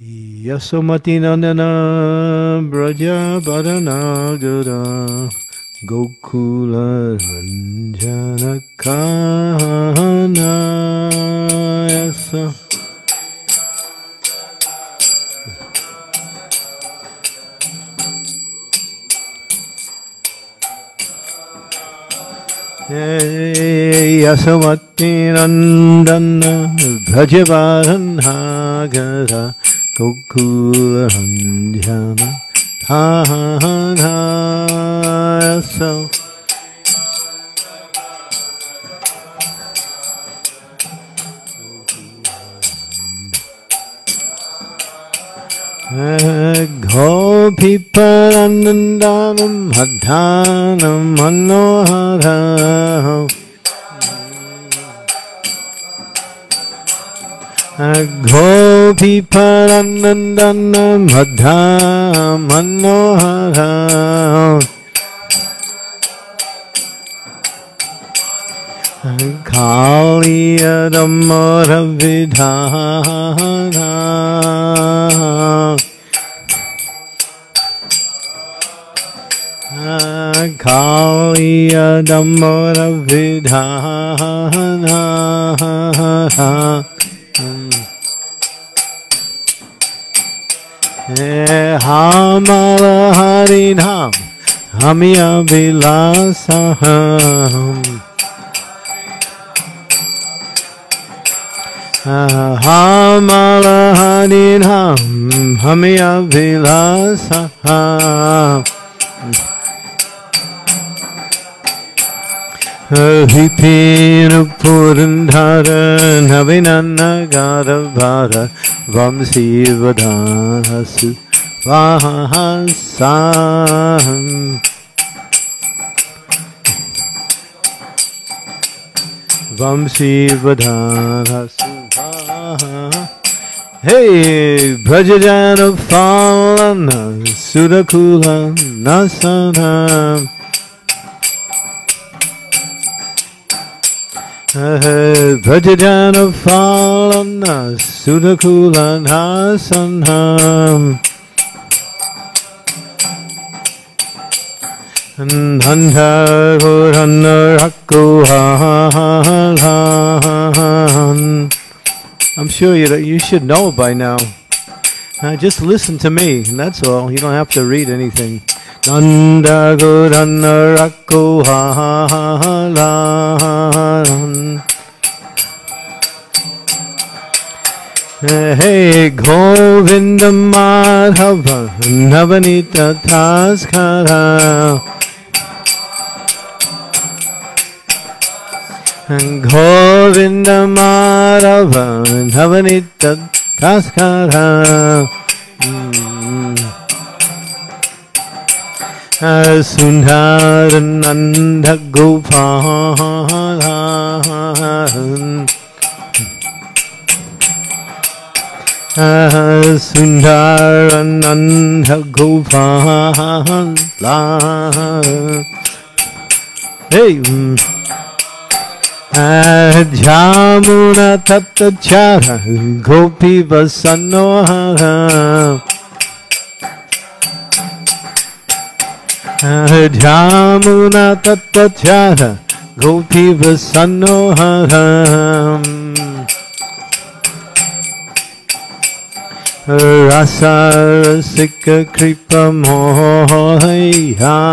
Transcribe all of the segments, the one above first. Yasomati Nandana Braja Baranagara Gokula Ranjana Kahana Yasa. Yasomati Nandana Braja Baranagara Gokula Ranjana Kahana Yasa. Gopiparandanam Hadhanam Manoharam Gopiparandanam Hadhanam Manoharam Kaliyadamoravidhanam Kaliyadamoravidhanam Hamala Harinam Hamiya Vilasaham Hamala Harinam Hamiya Vilasaham Hipinu Purandhara Navinana Garavara Vamsi Vadanasu Vahasam Vamsi Vadanasu Vahasam. Hey, Brajajana Falana Surakula Nasanam Brajajana Falana Sudakula Nasanam Nanda Gorana Rakuhalan. I'm sure you should know by now. Just listen to me, and that's all. You don't have to read anything. Nanda Gorana Rakuhalan. Hey, Govinda Madhava Navanita Taskara Govinda Madhava Navanita Taskara Sundarananda Gopalan Sundarananda Gopalan. Hey, Jamuna Tattachara Gopi Vasanohara Jamuna Tattachara Gopi Vasanohara Rasa Rasika Kripa Mohaya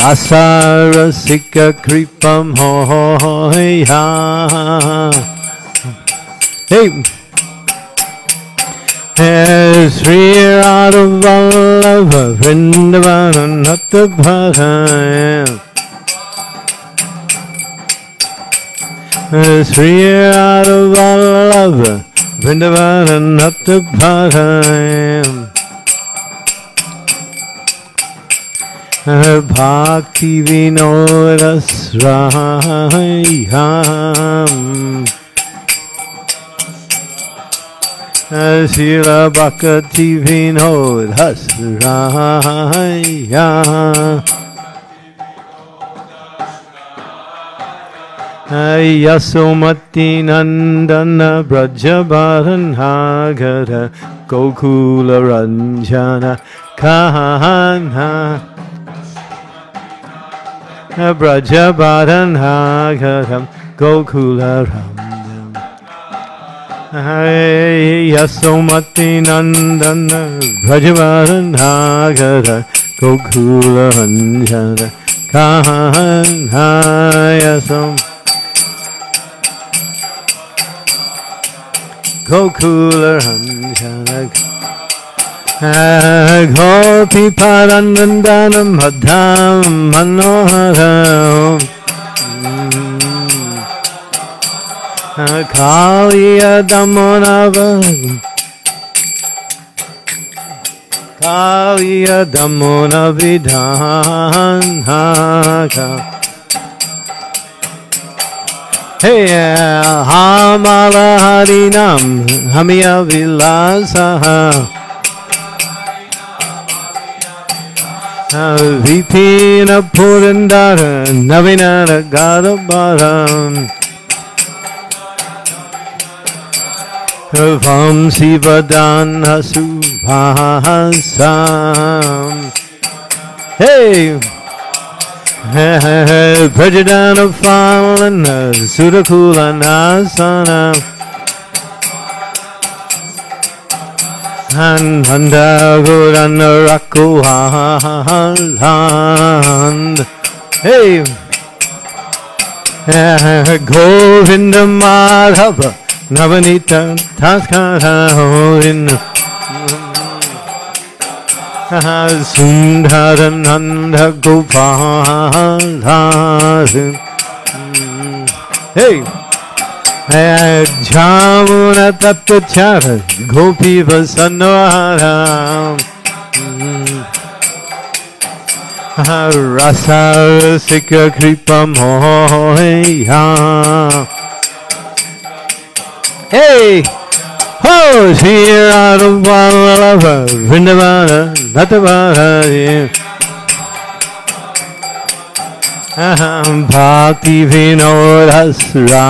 Rasa Rasika Kripa Mohaya. Hey, Sri Radhavallabha Vrindavan Nattabharaya Sri Radhavallabha Vrindavan Nattabharaya Bhaktivinoda Srayam Srila Bhaktivinoda Srayam Yasomati Nandana Brajabharan Hagara Gokula Ranjana Kahana Brajabharan Hagaram Gokula Ramdam Yasomati Nandana Brajabharan Hagara Gokula Ranjana Kahana Yasomati Gokula Ranjana Gopi Paranandanam Hadham Manoharam Kaliya Damonava Kaliya Damonavidhanaka Hey, Hamala Harinam, Hamiya Vilasaha Vipina Purandara, Navinara Gadabaram Vam Sivadan Hasubhasam Hey! Prajadana Falana Sudakula Nasana Han Handagurana Rakuhaland Hey Govinda Madhava Navanita Taskara Sundharananda Gopalaharin Hey! Jamuna Tattachara Gopi Vasanvaram Rasa Rasika Kripa Moheya Hey! Oh, Sri Arubhana Lava, Vrindavana, Natavana, Bhaktivinoda Sraya,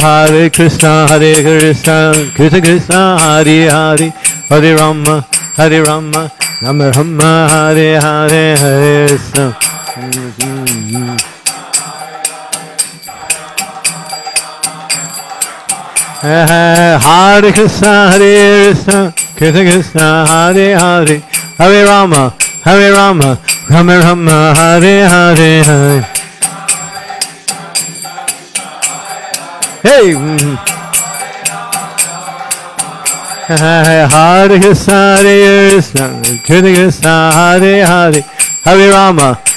Hare Krishna, Hare Krishna, Krishna Krishna, Hare Hare, Hare Rama, Hare Rama, Rama Rama, Hare Hare, Hare Krishna. Hare Krishna, Hare Krishna, Krishna Krishna, Hare Hare, Hare Rama, Hare Rama, Rama Rama, Hare Hare, Hare. Hey! Hare Krishna, Hare Krishna, Krishna Krishna, Hare Hare, Hare Rama,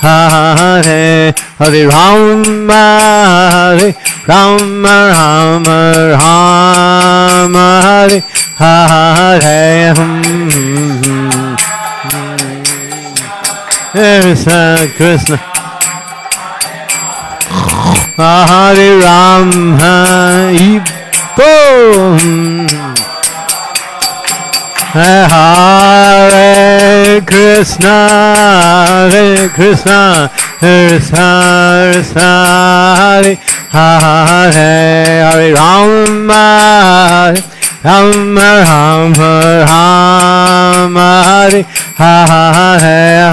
Hare. Hare Rama, Hare Rama, Rama Rama, Hare Hare Krishna Krishna Hare Ram Hare Bo Hare Krishna Hare Krishna Krishna Krishna Hare Hare Hare Rama Rama Rama Rama Hare Hare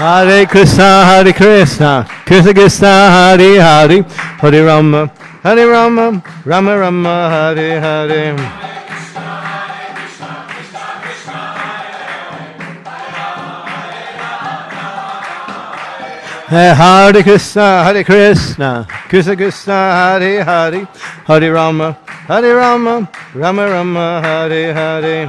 Hare Krishna, Hare Krishna, Krishna Krishna, Hare Hare, Hare Rama, Hare Rama, Rama Rama, Hare Hare. Hare Krishna, Hare Krishna, Krishna Krishna, Hare Hare, Hare Rama, Hare Rama, Rama Rama, Hare Hare.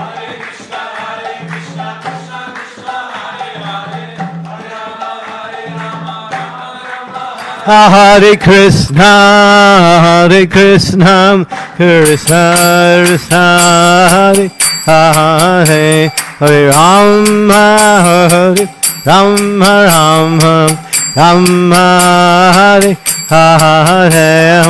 Hare Krishna, Hare Krishna, Krishna Krishna, Hare Hare, Hare Rama, Hare Rama, Rama Rama, Hare Hare.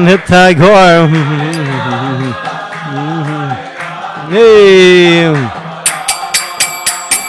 Nitya Gaur.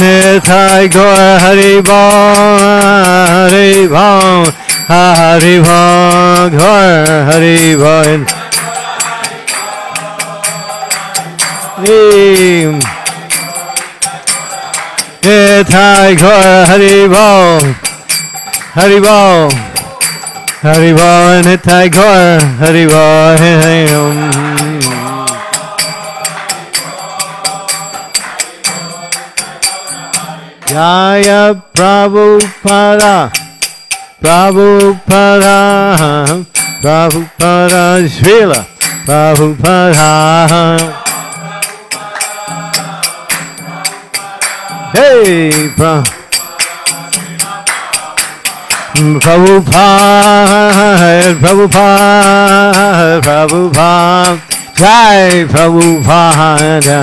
Nithai Gaur Hari Bol, Hari Bol, Hari Bol, Gaur Hari Bol. Nithai Gaur Hari Bol, Hari Bol, Hari Bol, Nithai Gaur Hari Bol. Jaya Prabhupada, Prabhupada, Prabhupada Srila, Prabhupada. Hey, Prabhupada, Prabhupada, Prabhupada, Jai Prabhupada.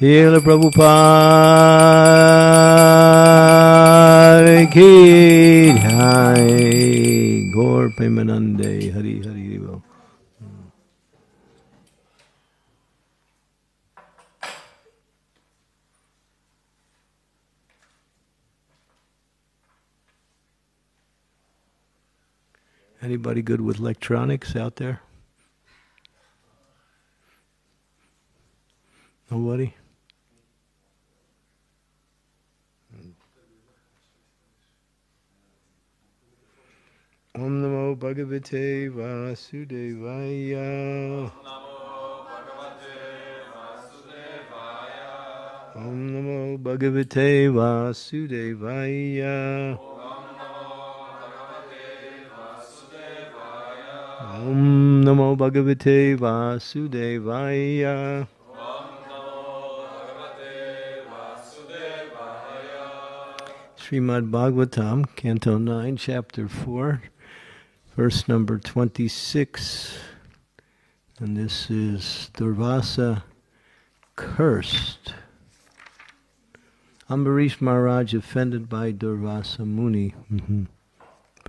Srila Prabhupada ki jai. Gaur Premanande Hari Hari Riva. Anybody good with electronics out there? Nobody? Om Namo Bhagavate Vasudevaya. Om Namo Bhagavate Vasudevaya. Om Namo Bhagavate Vasudevaya. Srimad Bhagavatam, Canto 9, Chapter 4. Verse number 26, and this is Durvasa cursed. Ambarisha Maharaj offended by Durvasa Muni.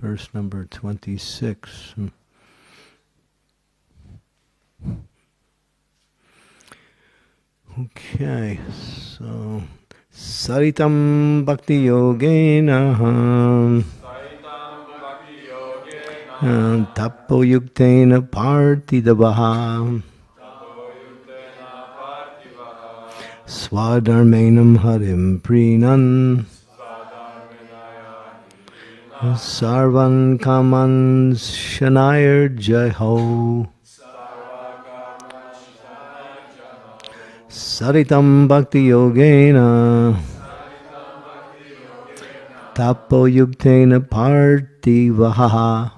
Verse number 26. Okay, so Saritam Bhakti Yogena. Tapo yuktena partidavaha. Swadharmenam harim prinan sarvan kaman shanayar jayho saritam bhakti yogena tapo yuktena parti vahaha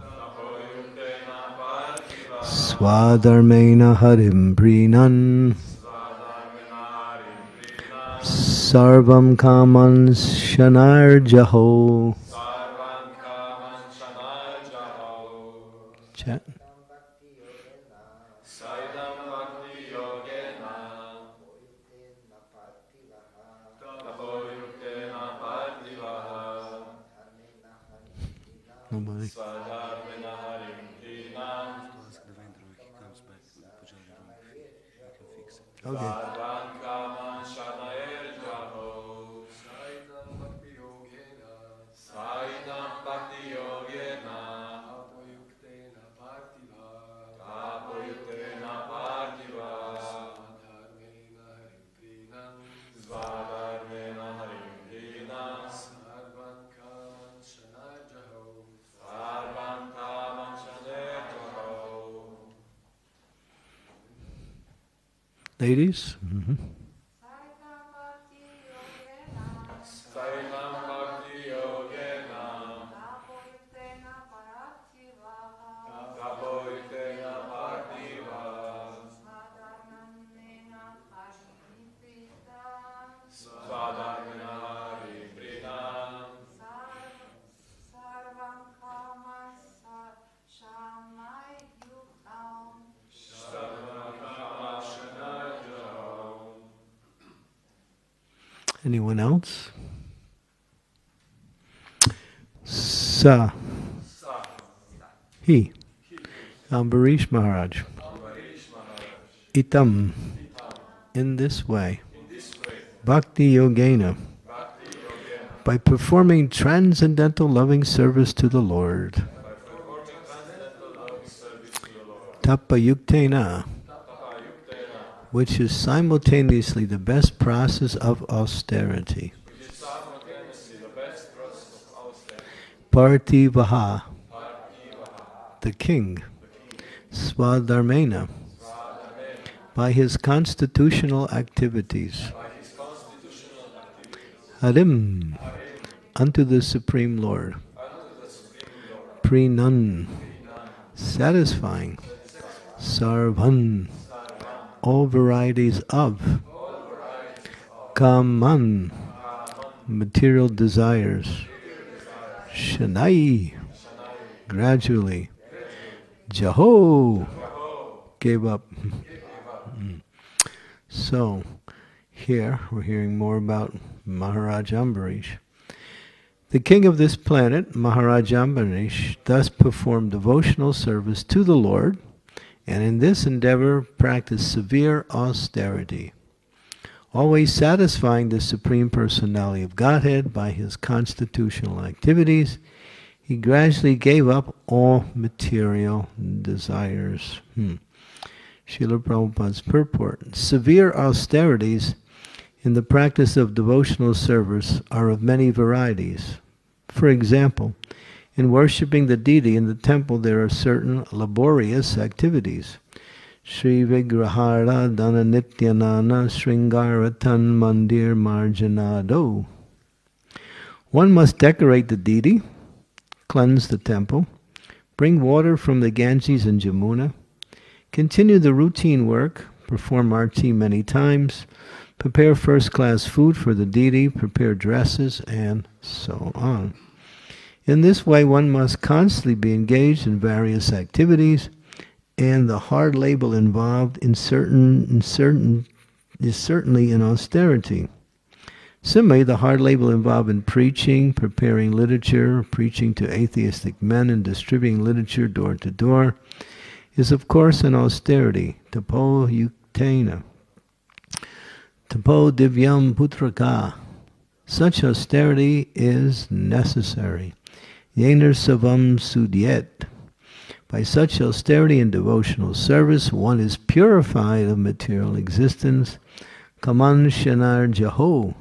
swadharmena harim prinan sarvam kaman shanar jaho. Chat. Nobody. Okay. Ladies, anyone else? Sa. He. Ambarish Maharaj. Itam. In this way. Bhakti Yogena. By performing transcendental loving service to the Lord. Tapa Yuktena. Which is simultaneously the best process of austerity. Parti Vaha, the king, Swadharmena, by his constitutional activities, Harim, unto the Supreme Lord, Prinan, satisfying, Sarvan, all varieties of kaman, material desires, shanai, gradually, jaho, gave up. So here we're hearing more about Maharaj Ambarish. The king of this planet, Maharaj Ambarish, thus performed devotional service to the Lord, and in this endeavor practice severe austerity, always satisfying the Supreme Personality of Godhead by his constitutional activities. He gradually gave up all material desires. Srila Prabhupada's purport. Severe austerities in the practice of devotional service are of many varieties. For example, in worshipping the deity in the temple, there are certain laborious activities. Sri Vigrahara Dana Nityanana Sringaratan Mandir Marjanado. One must decorate the deity, cleanse the temple, bring water from the Ganges and Jamuna, continue the routine work, perform arti many times, prepare first-class food for the deity, prepare dresses, and so on. In this way, one must constantly be engaged in various activities, and the hard labor involved is certainly in austerity. Similarly, the hard labor involved in preaching, preparing literature, preaching to atheistic men, and distributing literature door to door, is of course an austerity. Tapo yuktena, tapo divyam putraka. Such austerity is necessary. Yener savam sudyet. By such austerity and devotional service, one is purified of material existence, kamanshyanarjaho.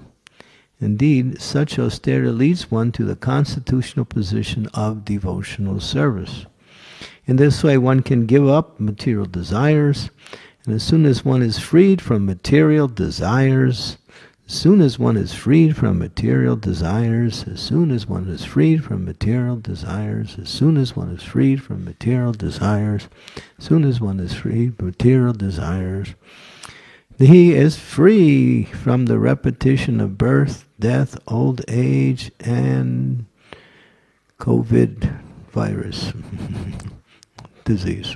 Indeed, such austerity leads one to the constitutional position of devotional service. In this way, one can give up material desires, and as soon as one is freed from material desires, he is free from the repetition of birth, death, old age, and COVID virus disease.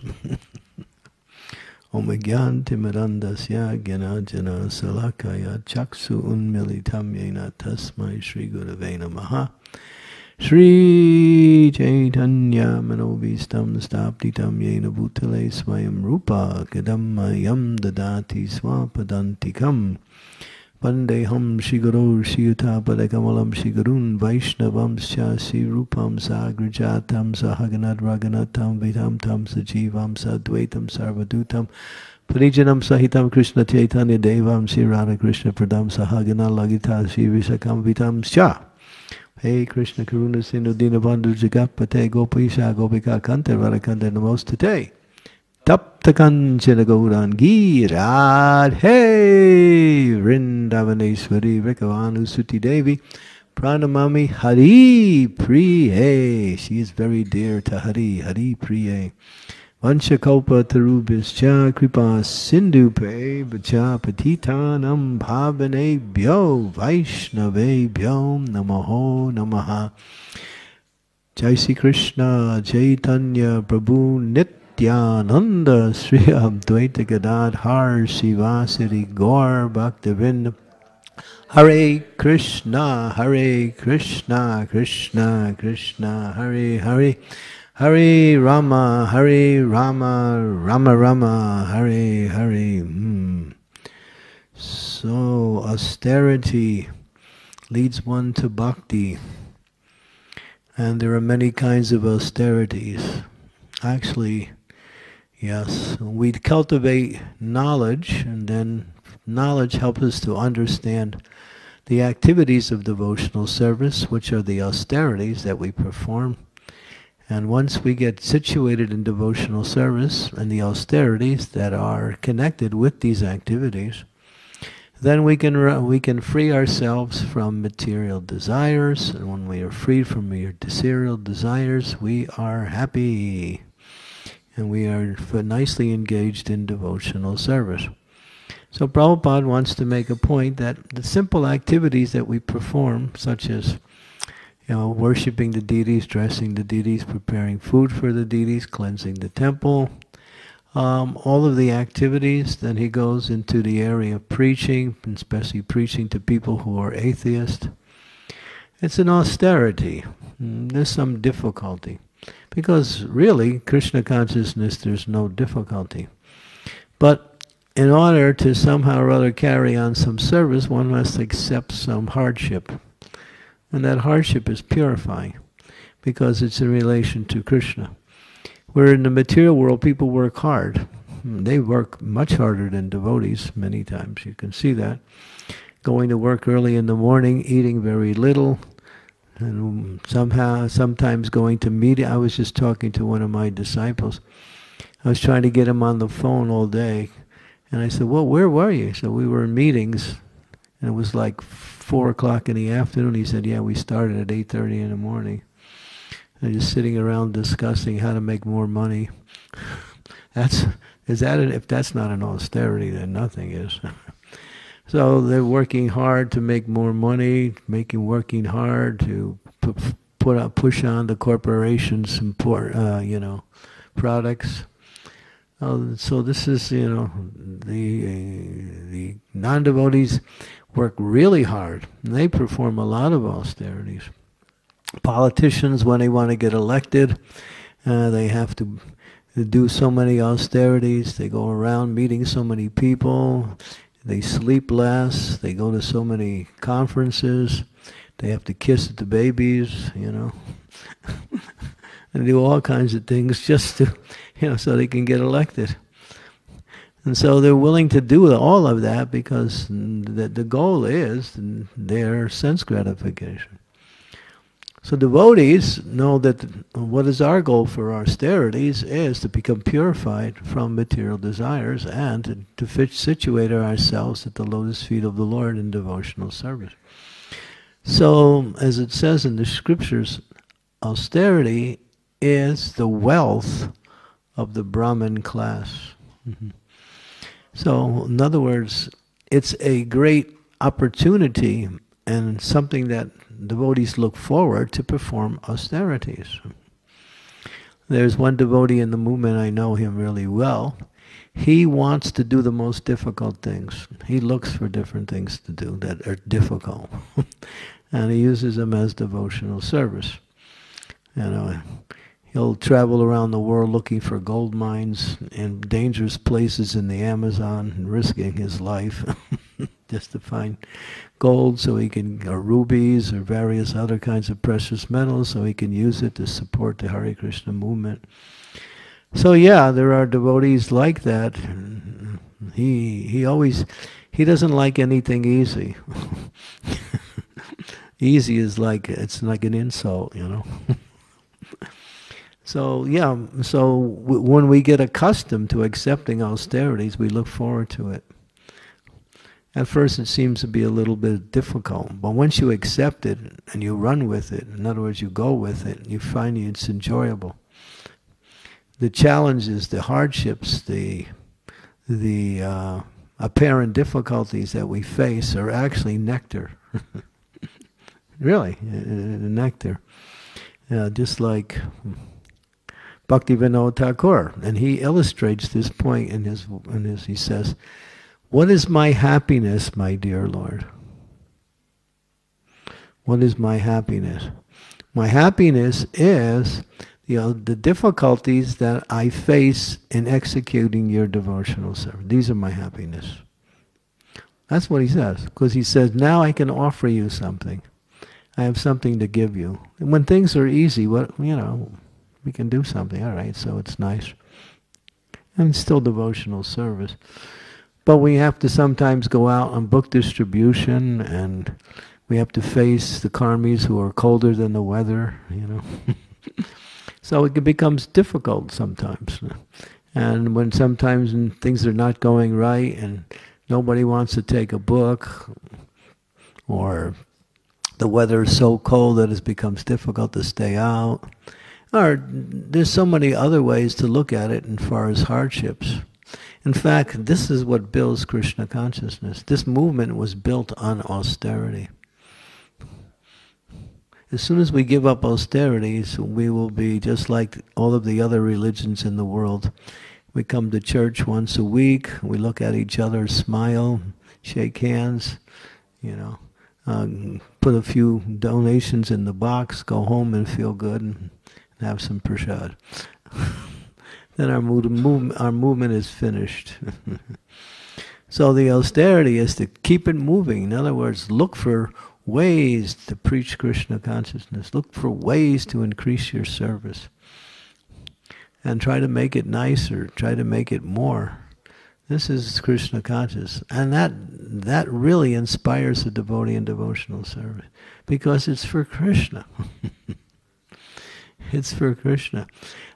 Omegyantimirandasya gyanajana salakaya chaksu unmilitam yena tasmai Shri Gurave Namaha. Shri Chaitanya Manobhistam Staptitam Yena Bhutale Swayam Rupa Kadamma Yam Dadati Swapadantikam Pandeham Shigaro Shiyuta Padakamalam Shigarun Vaishnavam Shasi Rupam Sagrajatam Sahaganad Raganatam Vidam Tam Sajivam Sadvaitam Sarvadutam Parijanam Sahitam Krishna Chaitanya Devam Sri Radha Krishna Pradam Sahagana Lagita Sri Vishakam Vitam Sha. Hey Krishna Karuna Sindhu Dinabandhu Jagapate Gopisha Gopika Kante Radhakante Namaste Te Taptakan Chilagaurangi Radhe Vrindavaneshwari Rekavanu Suti Devi Pranamami Hari Priye. She is very dear to Hari, Hari Priye. Vanchakalpa Tarubhischa Kripa Sindhu Pe Bacha Patitanam Bhavane Bhyo Vaishnave Bhyo Namaho Namaha. Jai Sri Krishna Chaitanya Prabhu Nityananda Sri Advaita Gadadhar Sivasiri Gaur Bhaktivinoda. Hare Krishna, Hare Krishna, Krishna Krishna, Hare Hare. Hare Rama, Hare Rama, Rama Rama, Hare Hare. So, austerity leads one to bhakti. And there are many kinds of austerities. Actually, yes, we cultivate knowledge, and then knowledge helps us to understand the activities of devotional service, which are the austerities that we perform. And once we get situated in devotional service and the austerities that are connected with these activities, then we can free ourselves from material desires. And when we are freed from material desires, we are happy. And we are nicely engaged in devotional service. So Prabhupada wants to make a point that the simple activities that we perform, such as worshipping the deities, dressing the deities, preparing food for the deities, cleansing the temple, all of the activities. Then he goes into the area of preaching, especially preaching to people who are atheists. It's an austerity. There's some difficulty. Because really, Krishna consciousness, there's no difficulty. But in order to somehow or other carry on some service, one must accept some hardship. And that hardship is purifying, because it's in relation to Krishna. Where in the material world, people work hard. They work much harder than devotees, many times. You can see that. Going to work early in the morning, eating very little, and sometimes going to meet. I was just talking to one of my disciples. I was trying to get him on the phone all day. And I said, well, where were you? So we were in meetings, and it was like 4 o'clock in the afternoon. He said, yeah, we started at 8:30 in the morning. And just sitting around discussing how to make more money. If that's not an austerity, then nothing is. So they're working hard to make more money, working hard to push on the corporations and products. So this is, the non-devotees work really hard, and they perform a lot of austerities. Politicians, when they want to get elected, they have to do so many austerities. They go around meeting so many people. They sleep less. They go to so many conferences. They have to kiss the babies, and do all kinds of things just to, so they can get elected. And so they're willing to do all of that because the goal is their sense gratification. So devotees know that what is our goal for our austerities is to become purified from material desires and to situate ourselves at the lotus feet of the Lord in devotional service. So, as it says in the scriptures, austerity is the wealth of the Brahmin class. Mm-hmm. So, in other words, it's a great opportunity and something that devotees look forward to perform austerities. There's one devotee in the movement, I know him really well. He wants to do the most difficult things. He looks for different things to do that are difficult. And he uses them as devotional service. You know, he'll travel around the world looking for gold mines in dangerous places in the Amazon and risking his life just to find gold so he can, or rubies or various other kinds of precious metals so he can use it to support the Hare Krishna movement. So yeah, there are devotees like that. He doesn't like anything easy. Easy is like, it's like an insult, you know. So yeah, so when we get accustomed to accepting austerities, we look forward to it. At first it seems to be a little bit difficult, but once you accept it and you run with it, in other words, you go with it, you find it's enjoyable. The challenges, the hardships, the apparent difficulties that we face are actually nectar. Really, nectar. Just like Bhaktivinoda Thakur, and he illustrates this point in his. He says, "What is my happiness, my dear Lord? What is my happiness? My happiness is the difficulties that I face in executing your devotional service. These are my happiness." That's what he says, because he says, now I can offer you something. I have something to give you. And when things are easy, we can do something, all right, so it's nice. And it's still devotional service. But we have to sometimes go out on book distribution, and we have to face the karmis who are colder than the weather, you know. So it becomes difficult sometimes. And when sometimes things are not going right, and nobody wants to take a book, or the weather is so cold that it becomes difficult to stay out. Or there's so many other ways to look at it as far as hardships. In fact, this is what builds Krishna consciousness. This movement was built on austerity. As soon as we give up austerities, we will be just like all of the other religions in the world. We come to church once a week, we look at each other, smile, shake hands, you know. Put a few donations in the box, go home and feel good, and have some prasad. Then our movement is finished. So the austerity is to keep it moving. In other words, look for ways to preach Krishna consciousness. Look for ways to increase your service. And try to make it nicer, try to make it more. This is Krishna conscious, and that really inspires the devotee in devotional service, because it's for Krishna. It's for Krishna.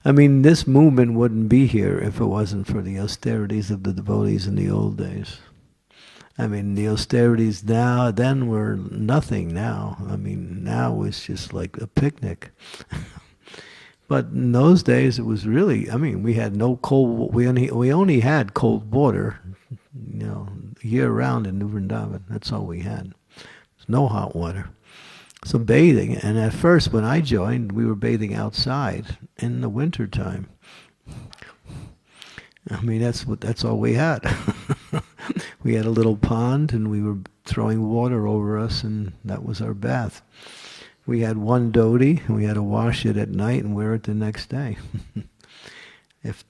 I mean, this movement wouldn't be here if it wasn't for the austerities of the devotees in the old days. I mean, the austerities then were nothing now. I mean, now it's just like a picnic. But in those days, it was really, I mean, we had no cold, we only had cold water, you know, year round in New Vrindavan. That's all we had. There's no hot water. So bathing, and at first when I joined, we were bathing outside in the winter time. I mean, that's all we had. We had a little pond and we were throwing water over us, and that was our bath. We had one dhoti, and we had to wash it at night and wear it the next day. If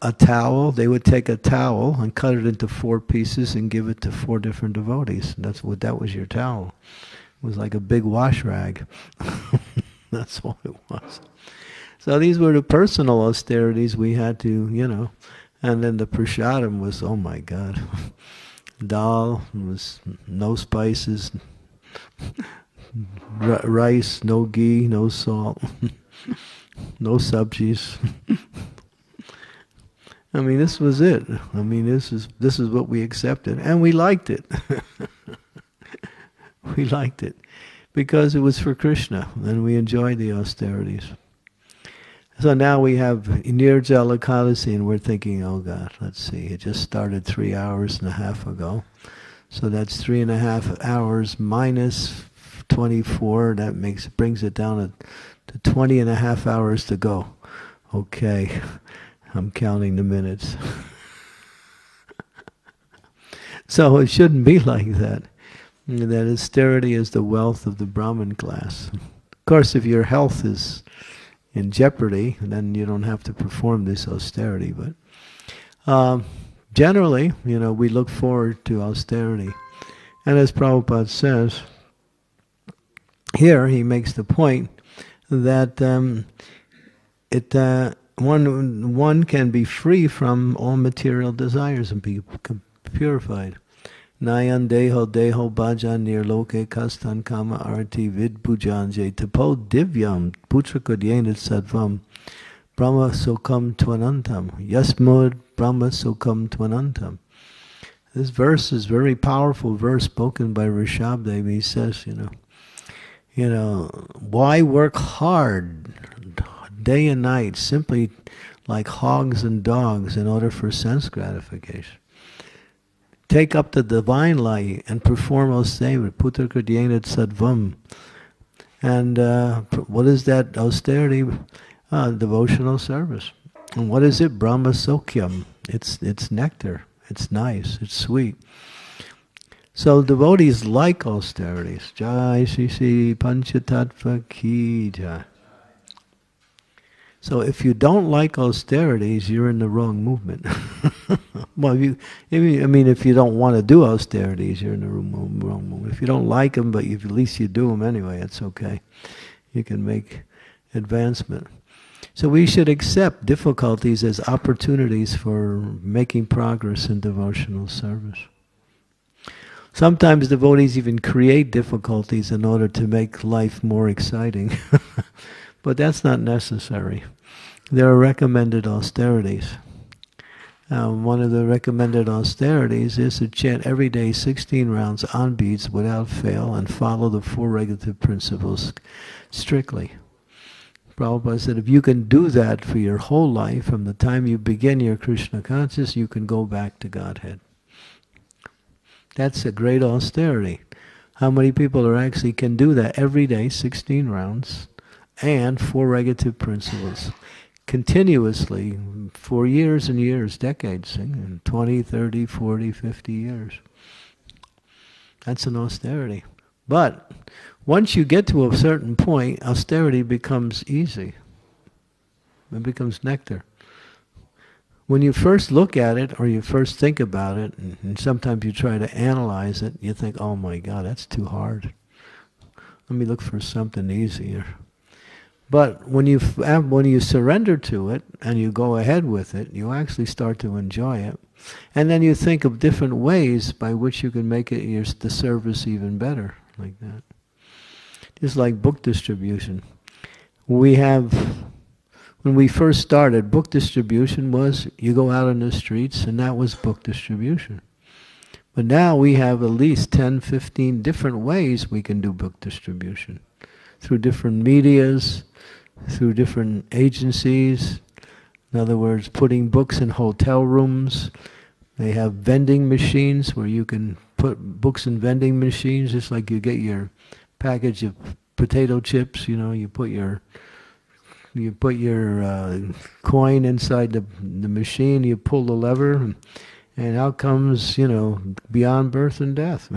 a towel, they would take a towel and cut it into 4 pieces and give it to 4 different devotees. That's what, that was your towel. It was like a big wash rag. That's all it was. So these were the personal austerities we had to, you know, And then the prasadam was, oh my God, dal, was no spices, rice, no ghee, no salt, no sabjis. I mean, this was it. I mean, this is what we accepted, and we liked it. We liked it because it was for Krishna, and we enjoyed the austerities. So now we have Nirjala Ekadasi, and we're thinking, oh God, let's see, it just started 3.5 hours ago. So that's 3.5 hours minus 24, that brings it down to 20.5 hours to go. Okay, I'm counting the minutes. So it shouldn't be like that. That austerity is the wealth of the Brahmin class. Of course, if your health is in jeopardy, then you don't have to perform this austerity. But generally, you know, we look forward to austerity. And as Prabhupada says, here he makes the point that one can be free from all material desires and be purified. Nayan deho deho bhajan nirloke kastan kama arti vid bhujanje tapo divyam putrakudyenit sattvam brahma sokam tvanantam yasmod brahma sokam tvanantam. This verse is very powerful verse spoken by Rishabh Deva. He says, you know, why work hard day and night simply like hogs and dogs in order for sense gratification? Take up the divine light and perform austerity. Putrakudyenit sattvam. And what is that austerity? Devotional service. And what is it? Brahma sokyam. It's nectar. It's nice. It's sweet. So devotees like austerities. Jai Shri Shri Panchatattva Ki Jai. So if you don't like austerities, you're in the wrong movement. Well, if you don't want to do austerities, you're in the wrong movement. If you don't like them, but at least you do them anyway, it's okay. You can make advancement. So we should accept difficulties as opportunities for making progress in devotional service. Sometimes devotees even create difficulties in order to make life more exciting. But that's not necessary. There are recommended austerities. One of the recommended austerities is to chant every day 16 rounds on beats without fail and follow the four regulative principles strictly. Prabhupada said if you can do that for your whole life, from the time you begin your Krishna consciousness, you can go back to Godhead. That's a great austerity. How many people are actually can do that every day, 16 rounds, and four regulative principles continuously for years and years, decades, and 20, 30, 40, 50 years. That's an austerity. But once you get to a certain point, austerity becomes easy. It becomes nectar. When you first look at it, or you first think about it, and sometimes you try to analyze it, you think, oh my God, that's too hard. Let me look for something easier. But when you surrender to it and you go ahead with it, you actually start to enjoy it. And then you think of different ways by which you can make it the service even better, like that. Just like book distribution. When we first started, book distribution was you go out in the streets, and that was book distribution. But now we have at least 10, 15 different ways we can do book distribution. Through different medias, through different agencies. In other words, putting books in hotel rooms. They have vending machines where you can put books in vending machines, just like you get your package of potato chips. You know, you put your coin inside the machine. You pull the lever, and out comes, you know, beyond birth and death.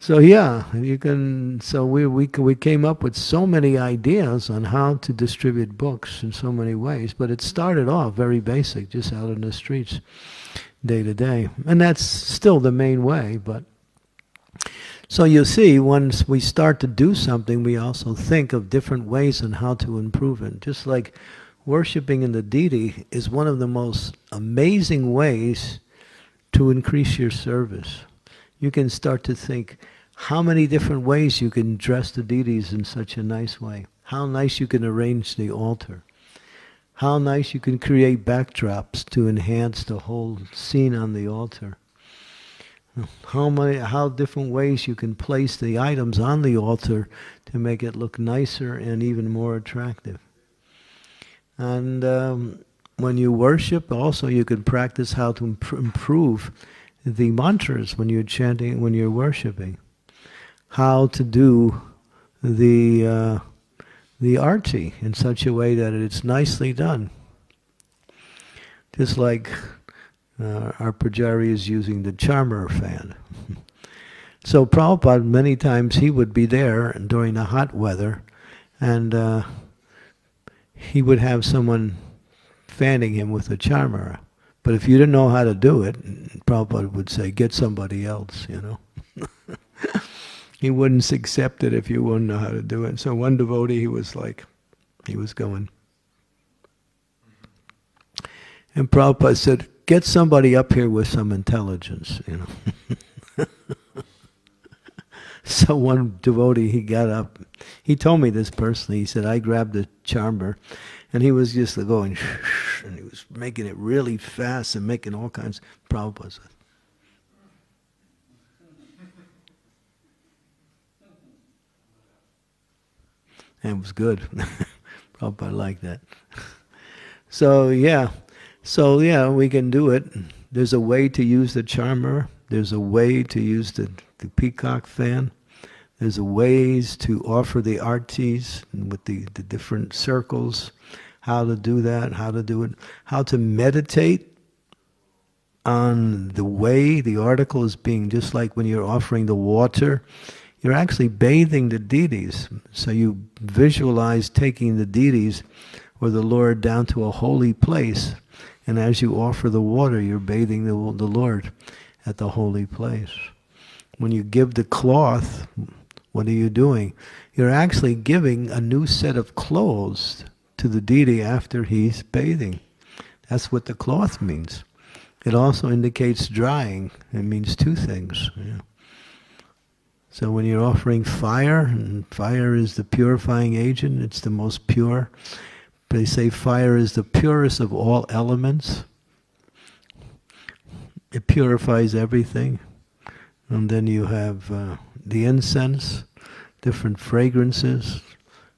So yeah, you can. So we came up with so many ideas on how to distribute books in so many ways. But it started off very basic, just out in the streets, day to day, and that's still the main way. But so you see, once we start to do something, we also think of different ways on how to improve it. Just like worshipping in the deity is one of the most amazing ways to increase your service. You can start to think how many different ways you can dress the deities in such a nice way, how nice you can arrange the altar, how nice you can create backdrops to enhance the whole scene on the altar, how different ways you can place the items on the altar to make it look nicer and even more attractive. And when you worship, also you can practice how to improve the mantras when you're chanting, when you're worshiping, how to do the arti in such a way that it's nicely done. Just like our pujari is using the charmara fan. So Prabhupada, many times he would be there during the hot weather, and he would have someone fanning him with a charmara. But if you didn't know how to do it, Prabhupada would say, get somebody else, you know. He wouldn't accept it if you wouldn't know how to do it. So one devotee, he was going. And Prabhupada said, get somebody up here with some intelligence, you know. So one devotee, he got up. He told me this personally. He said, I grabbed a charmer, and he was just going, shh, and he was making it really fast and making all kinds of Prabhupada. And it was good. Prabhupada liked that. So yeah, we can do it. There's a way to use the charmer. There's a way to use the peacock fan. There's ways to offer the artis with the different circles, how to do that, how to do it, how to meditate on the way the article is being, just like when you're offering the water, you're actually bathing the deities. So you visualize taking the deities or the Lord down to a holy place, and as you offer the water, you're bathing the Lord at the holy place. When you give the cloth, what are you doing? You're actually giving a new set of clothes to the deity after he's bathing. That's what the cloth means. It also indicates drying. It means two things. Yeah. So when you're offering fire, and fire is the purifying agent, it's the most pure. They say fire is the purest of all elements. It purifies everything. And then you have the incense, different fragrances,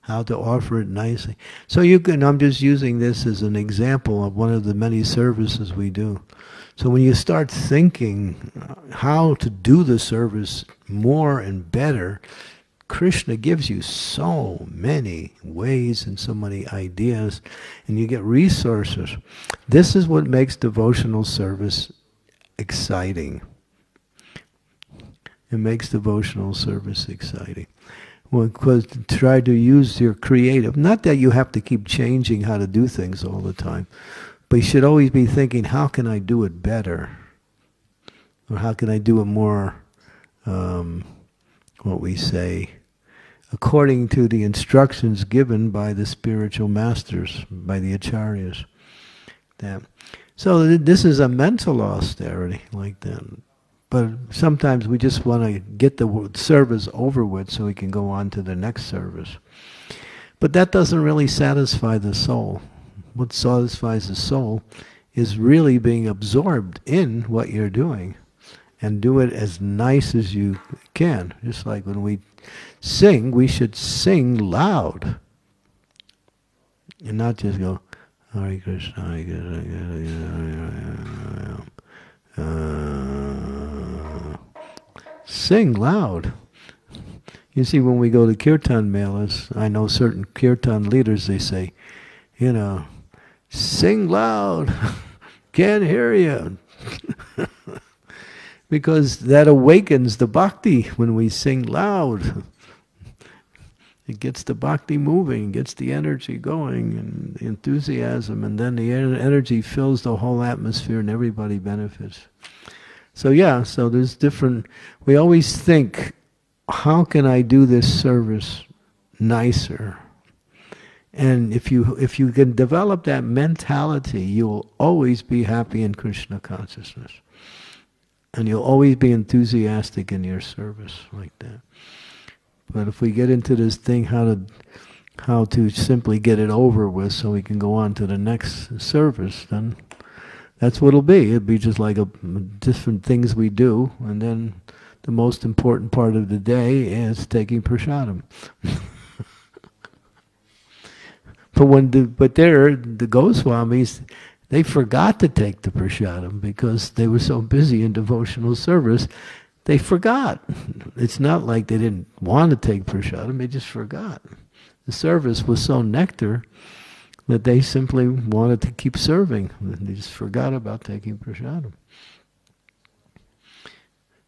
how to offer it nicely. So you can, I'm just using this as an example of one of the many services we do. So when you start thinking how to do the service more and better, Krishna gives you so many ways and so many ideas, and you get resources. This is what makes devotional service exciting. It makes devotional service exciting. Well, because try to use your creative. Not that you have to keep changing how to do things all the time, but you should always be thinking, how can I do it better? Or how can I do it more, what we say, according to the instructions given by the spiritual masters, by the acharyas. That. So this is a mental austerity like that. But sometimes we just want to get the service over with so we can go on to the next service. But that doesn't really satisfy the soul. What satisfies the soul is really being absorbed in what you're doing and do it as nice as you can. Just like when we sing, we should sing loud and not just go, Hare Krishna, Hare Krishna, Hare Krishna, Hare Krishna. Sing loud. You see, when we go to Kirtan melas, I know certain Kirtan leaders, they say, you know, sing loud, can't hear you. Because that awakens the bhakti when we sing loud. It gets the bhakti moving, gets the energy going, and the enthusiasm, and then the energy fills the whole atmosphere and everybody benefits. So yeah, so there's different, we always think, how can I do this service nicer? And if you can develop that mentality, you will always be happy in Krishna consciousness. And you'll always be enthusiastic in your service like that. But if we get into this thing how to simply get it over with so we can go on to the next service, then that's what it'll be. It'll be just like different things we do. And then the most important part of the day is taking prasadam. But the Goswamis, they forgot to take the prasadam because they were so busy in devotional service. They forgot. It's not like they didn't want to take prasadam, they just forgot. The service was so nectar that they simply wanted to keep serving. They just forgot about taking prasadam.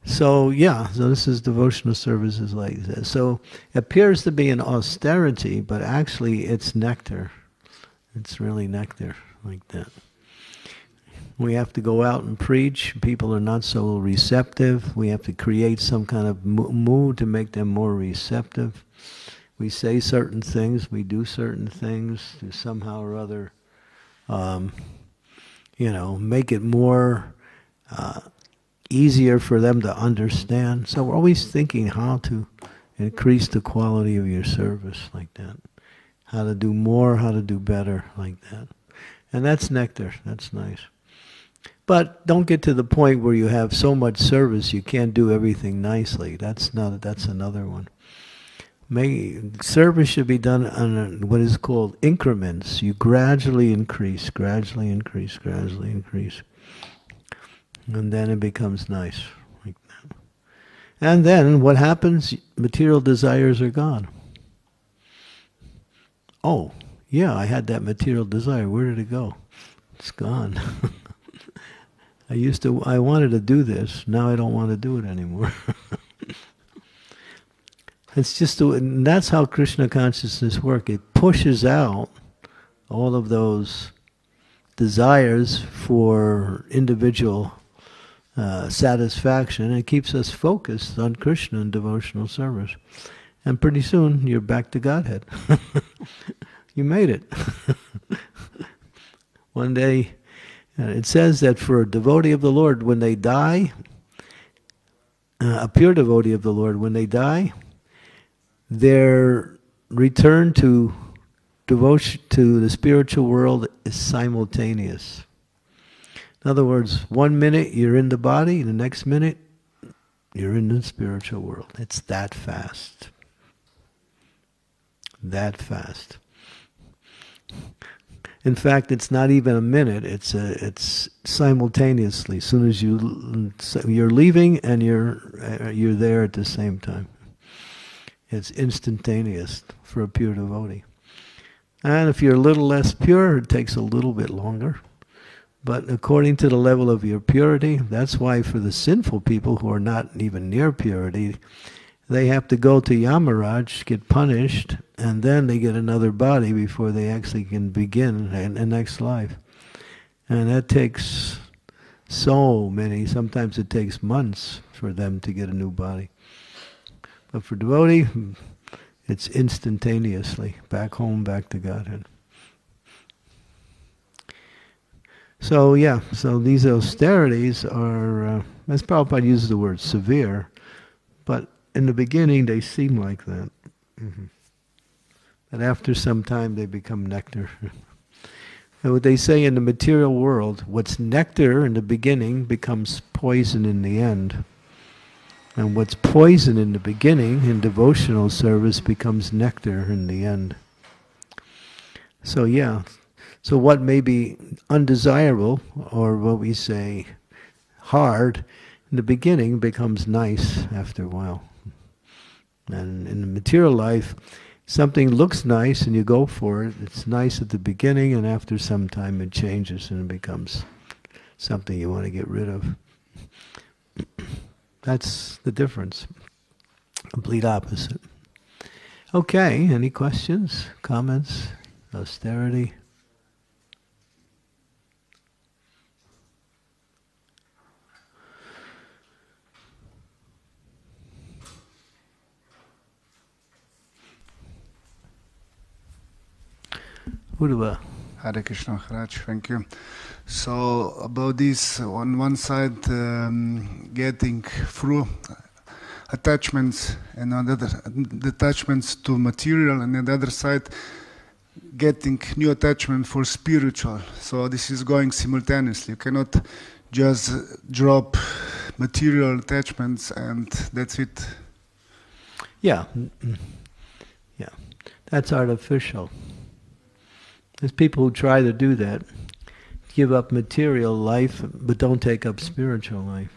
So yeah, so this is devotional services like this. So it appears to be an austerity, but actually it's nectar. It's really nectar like that. We have to go out and preach. People are not so receptive. We have to create some kind of mood to make them more receptive. We say certain things, we do certain things to somehow or other, make it more easier for them to understand. So we're always thinking how to increase the quality of your service like that. How to do more, how to do better like that. And that's nectar, that's nice. But don't get to the point where you have so much service you can't do everything nicely. That's another one. Service should be done on what is called increments. You gradually increase, gradually increase, gradually increase. And then it becomes nice, like that. And then what happens? Material desires are gone. Oh, yeah, I had that material desire. Where did it go? It's gone. I wanted to do this. Now I don't want to do it anymore. It's just, and that's how Krishna consciousness works. It pushes out all of those desires for individual satisfaction, and it keeps us focused on Krishna and devotional service. And pretty soon, you're back to Godhead. You made it. One day, it says that for a devotee of the Lord, when they die, a pure devotee of the Lord, when they die, their return to devotion to the spiritual world is simultaneous. In other words, 1 minute you're in the body, the next minute you're in the spiritual world. It's that fast. That fast. In fact, it's not even a minute. It's simultaneously. As soon as you're leaving and you're there at the same time. It's instantaneous for a pure devotee. And if you're a little less pure, it takes a little bit longer. But according to the level of your purity, that's why for the sinful people who are not even near purity, they have to go to Yamaraj, get punished, and then they get another body before they actually can begin the next life. And that takes so many, sometimes it takes months for them to get a new body. But for devotee, it's instantaneously, back home, back to Godhead. So yeah, so these austerities are, as Prabhupada uses the word, severe, but in the beginning they seem like that. Mm-hmm. But after some time they become nectar. And what they say in the material world, what's nectar in the beginning becomes poison in the end. And what's poison in the beginning in devotional service becomes nectar in the end. So yeah, so what may be undesirable, or what we say hard, in the beginning becomes nice after a while. And in the material life, something looks nice and you go for it. It's nice at the beginning, and after some time it changes and it becomes something you want to get rid of. That's the difference. Complete opposite. Okay, any questions, comments, austerity? Uddhava. Hare Krishna Maharaj, thank you. So about this, on one side, getting through attachments and other detachments to material, and on the other side, getting new attachment for spiritual. So this is going simultaneously. You cannot just drop material attachments and that's it. Yeah, yeah, that's artificial. There's people who try to do that, give up material life but don't take up spiritual life,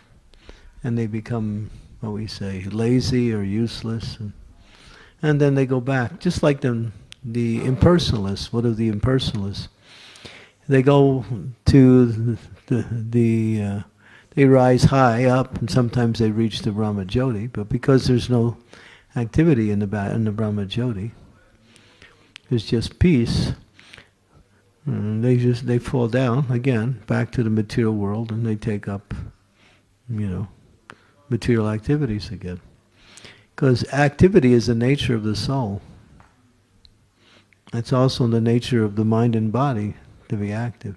and they become, what we say, lazy or useless, and then they go back, just like the impersonalists. What are the impersonalists? They go to they rise high up, and sometimes they reach the Brahma Jyoti, but because there's no activity in the Brahma Jyoti, there's just peace, and they fall down again, back to the material world, and they take up, you know, material activities again. Because activity is the nature of the soul. It's also the nature of the mind and body to be active.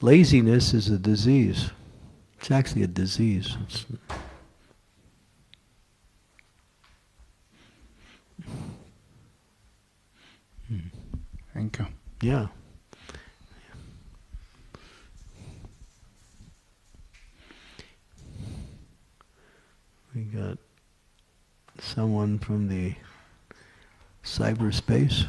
Laziness is a disease. It's actually a disease. Thank you. Yeah. We got someone from the cyberspace.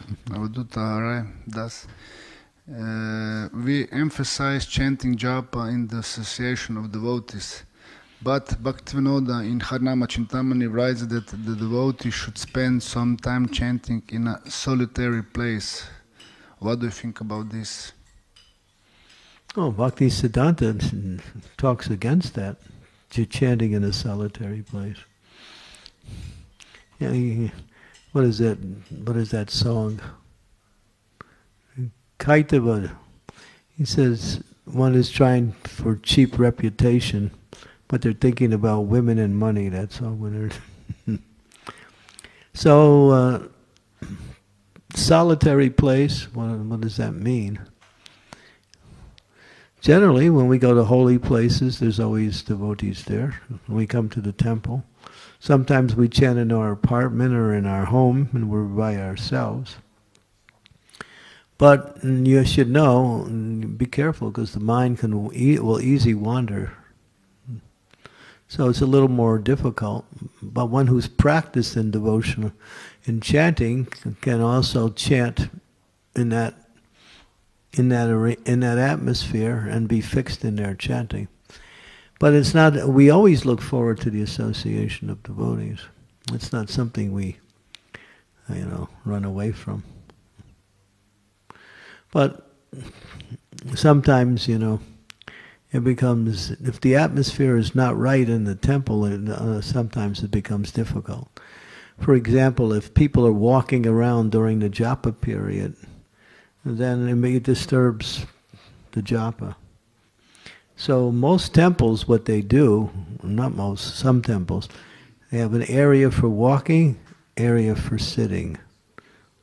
We emphasize chanting japa in the association of devotees, but Bhaktivinoda in Harnama Chintamani writes that the devotee should spend some time chanting in a solitary place. What do you think about this? Oh, Bhaktisiddhanta talks against that, chanting in a solitary place. Yeah, what is that? What is that song? Kaitava, he says, one is trying for cheap reputation, but they're thinking about women and money. That's all winners. So, solitary place, what does that mean? Generally, when we go to holy places, there's always devotees there. When we come to the temple, sometimes we chant in our apartment or in our home, and we're by ourselves. But you should know, be careful, because the mind will easily wander. So it's a little more difficult. But one who's practiced in devotion, in chanting, can also chant in that atmosphere and be fixed in their chanting. But it's not. We always look forward to the association of devotees. It's not something we, you know, run away from. But sometimes, you know, it becomes, if the atmosphere is not right in the temple, sometimes it becomes difficult. For example, if people are walking around during the japa period, then it disturbs the japa. So most temples, what they do, not most, some temples, they have an area for walking, area for sitting.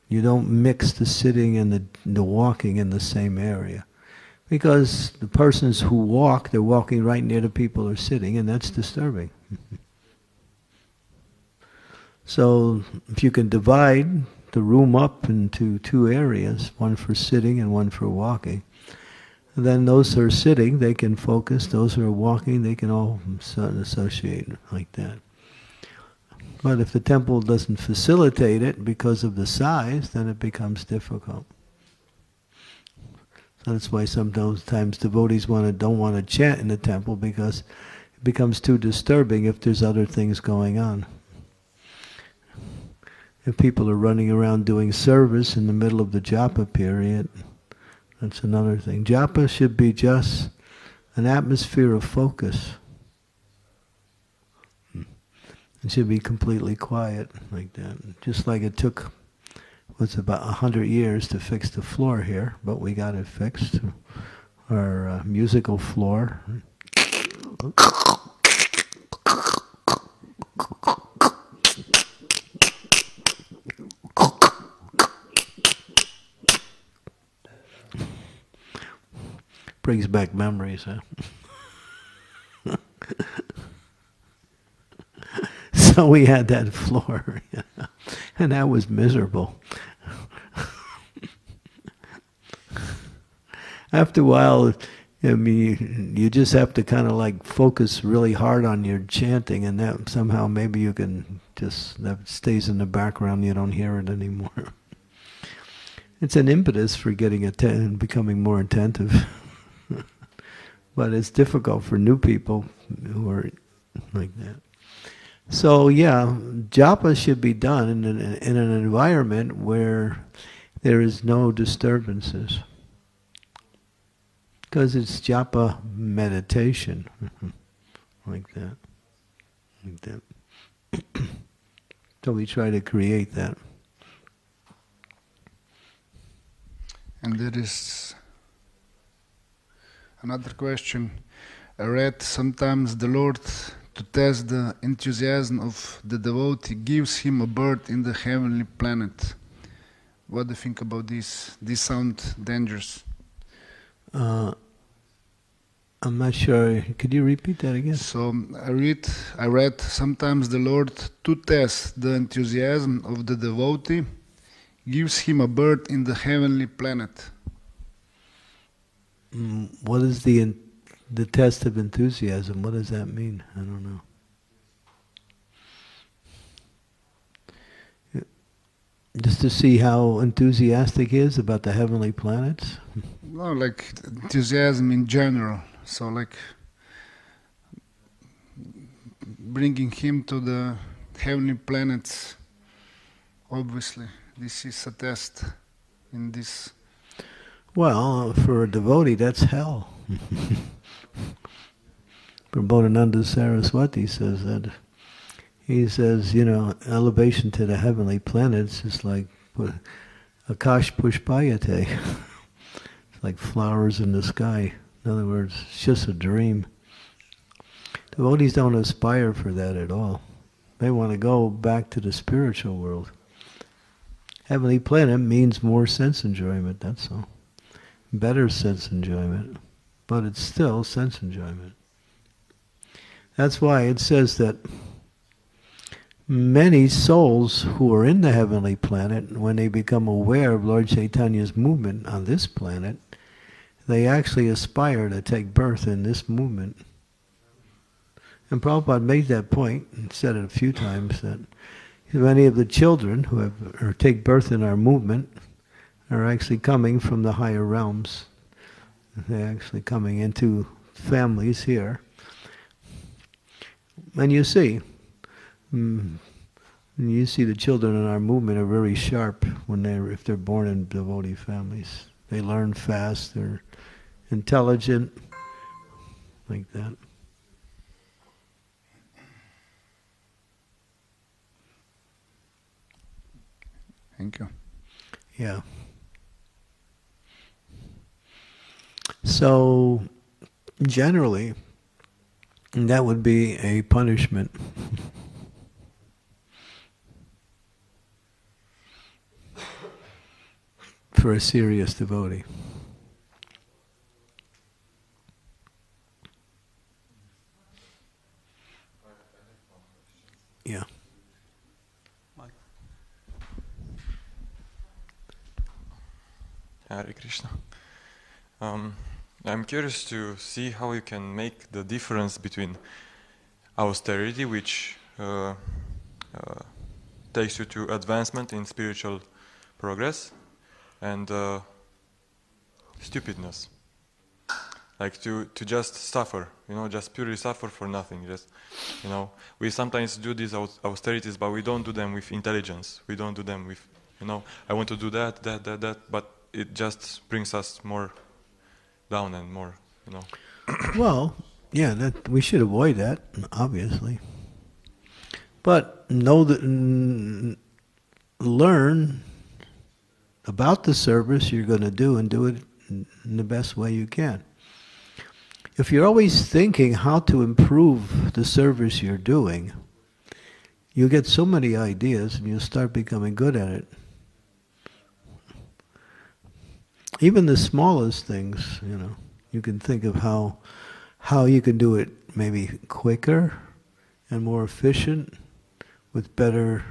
You don't mix the sitting and the walking in the same area. Because the persons who walk, they're walking right near the people who are sitting, and that's disturbing. So if you can divide the room up into two areas, one for sitting and one for walking, then those who are sitting, they can focus. Those who are walking, they can all associate like that. But if the temple doesn't facilitate it because of the size, then it becomes difficult. So that's why sometimes devotees don't want to chant in the temple, because it becomes too disturbing if there's other things going on. If people are running around doing service in the middle of the japa period, that's another thing. Japa should be just an atmosphere of focus. It should be completely quiet like that. Just like it took, what's about 100 years to fix the floor here, but we got it fixed. Our musical floor. Brings back memories, huh? So we had that floor, you know, and that was miserable. After a while, I mean, you just have to kind of like focus really hard on your chanting, and that somehow maybe you can just, that stays in the background, you don't hear it anymore. It's an impetus for getting attentive, becoming more attentive. But it's difficult for new people who are like that. So yeah, japa should be done in an environment where there is no disturbances. Because it's japa meditation. Like that. Like that. So we try to create that. And there is another question. I read sometimes the Lord, to test the enthusiasm of the devotee, gives him a bird in the heavenly planet. What do you think about this? This sounds dangerous. I'm not sure. Could you repeat that again? So I read sometimes the Lord, to test the enthusiasm of the devotee, gives him a bird in the heavenly planet. What is the test of enthusiasm? What does that mean? I don't know. Just to see how enthusiastic he is about the heavenly planets? No, like enthusiasm in general. So like bringing him to the heavenly planets, obviously. This is a test in this. Well, for a devotee, that's hell. Prabodhananda Saraswati says that. He says, you know, elevation to the heavenly planets is like akash pushpayate. It's like flowers in the sky. In other words, it's just a dream. Devotees don't aspire for that at all. They want to go back to the spiritual world. Heavenly planet means more sense enjoyment, that's all. Better sense enjoyment, but it's still sense enjoyment. That's why it says that many souls who are in the heavenly planet, when they become aware of Lord Chaitanya's movement on this planet, they actually aspire to take birth in this movement. And Prabhupada made that point and said it a few times, that if any of the children who have or take birth in our movement are actually coming from the higher realms. They're actually coming into families here. And you see the children in our movement are very sharp when if they're born in devotee families. They learn fast, they're intelligent, like that. Thank you. Yeah. So, generally, that would be a punishment. For a serious devotee. Yeah. Hare Krishna. I'm curious to see how you can make the difference between austerity, which takes you to advancement in spiritual progress, and stupidness. Like to just suffer, you know, just purely suffer for nothing. Just, you know, we sometimes do these austerities, but we don't do them with intelligence. We don't do them with, you know, I want to do that, but it just brings us more down and more, you know. Well, yeah, that we should avoid that, obviously. But learn about the service you're going to do and do it in the best way you can. If you're always thinking how to improve the service you're doing, you get so many ideas and you start becoming good at it. Even the smallest things, you know, you can think of how you can do it maybe quicker and more efficient with better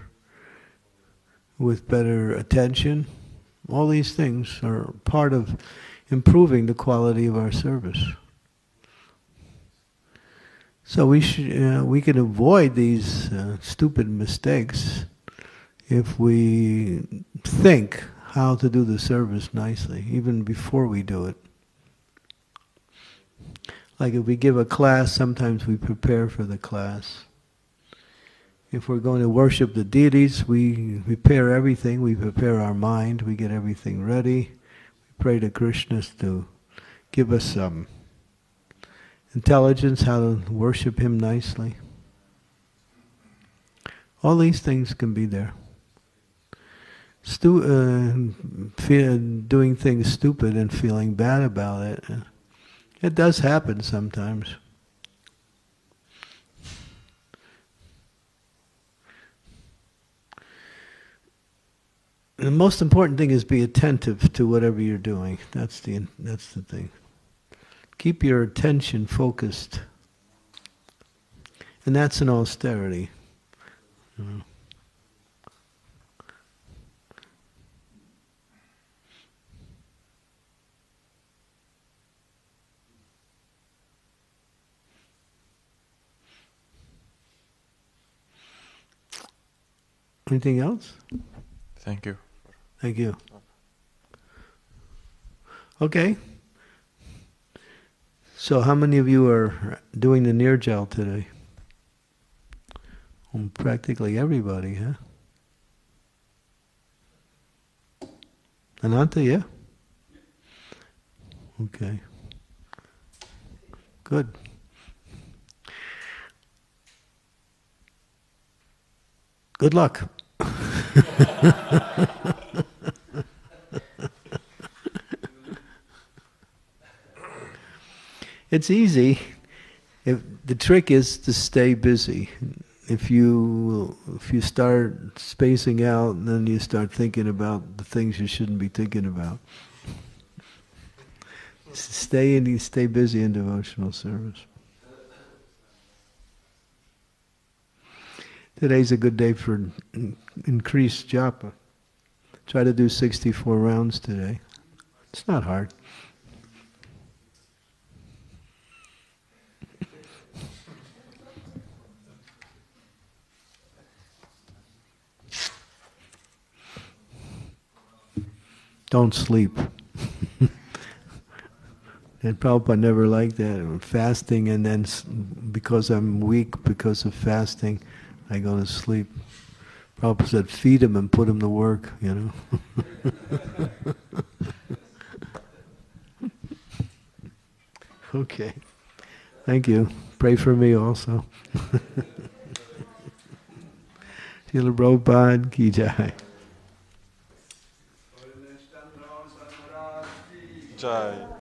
attention. All these things are part of improving the quality of our service. So we can avoid these stupid mistakes if we think how to do the service nicely, even before we do it. Like if we give a class, sometimes we prepare for the class. If we're going to worship the deities, we prepare everything. We prepare our mind. We get everything ready. We pray to Krishna to give us some intelligence, how to worship Him nicely. All these things can be there. Doing things stupid and feeling bad about it. It does happen sometimes. The most important thing is be attentive to whatever you're doing. That's the thing. Keep your attention focused. And that's an austerity. Anything else? Thank you. Thank you. Okay. So how many of you are doing the Nirjal today? Well, practically everybody, huh? Ananta, yeah? Okay. Good. Good luck. It's easy. If the trick is to stay busy. If you start spacing out, then you start thinking about the things you shouldn't be thinking about. Stay busy in devotional service. Today's a good day for increased japa. Try to do 64 rounds today. It's not hard. Don't sleep. And Prabhupada never liked that. Fasting, and then because I'm weak because of fasting, I go to sleep. Prabhupada said, feed him and put him to work, you know. Okay. Thank you. Pray for me also. Srila Prabhupada ki jai. Jai.